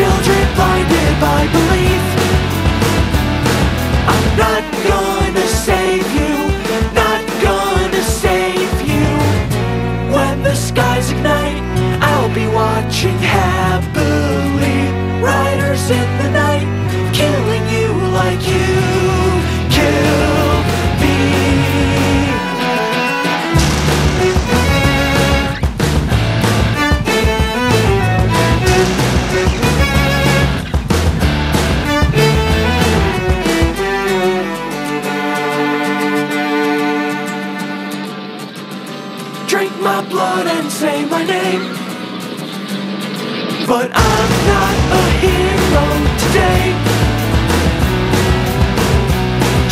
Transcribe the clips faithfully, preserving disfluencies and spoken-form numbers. children blinded by belief. I'm not gonna save you, not gonna save you. When the skies ignite, I'll be watching happily. Riders in the night, killing you like you killed me. Drink my blood and say my name, but I'm not a hero today.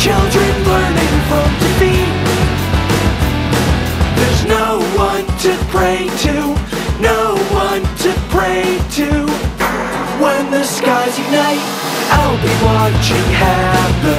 Children learning from defeat. There's no one to pray to, no one to pray to. When the skies ignite, I'll be watching happen.